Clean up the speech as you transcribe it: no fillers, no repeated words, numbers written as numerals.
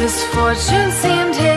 misfortune seemed